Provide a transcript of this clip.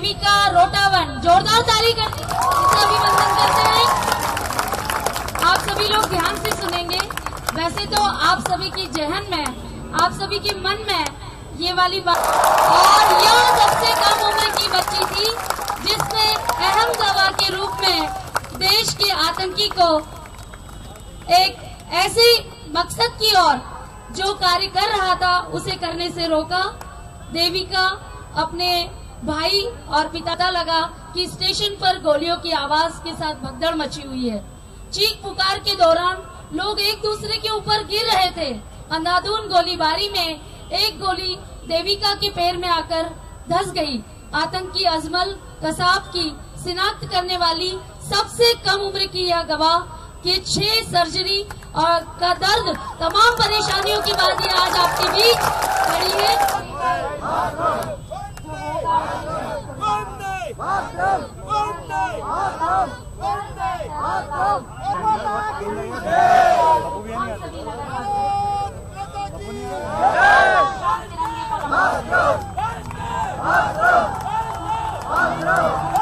देविका रोटावन, जोरदार ताली करते अभिनंदन करते हैं। आप सभी लोग ध्यान से सुनेंगे। वैसे तो आप सभी की जहन में, आप सभी के मन में ये वाली बात, और यह सबसे कम उम्र की बच्ची थी जिसने अहम दवा के रूप में देश के आतंकी को एक ऐसे मकसद की ओर जो कार्य कर रहा था उसे करने से रोका। देविका अपने भाई और पिता लगा कि स्टेशन पर गोलियों की आवाज के साथ भगदड़ मची हुई है। चीख पुकार के दौरान लोग एक दूसरे के ऊपर गिर रहे थे। अंधाधुंध गोलीबारी में एक गोली देविका के पैर में आकर धस गई। आतंकी अजमल कसाब की शिनाख्त करने वाली सबसे कम उम्र की यह गवाह के 6 सर्जरी और का दर्द तमाम परेशानियों के बाद ये आज आपके बीच खड़ी है।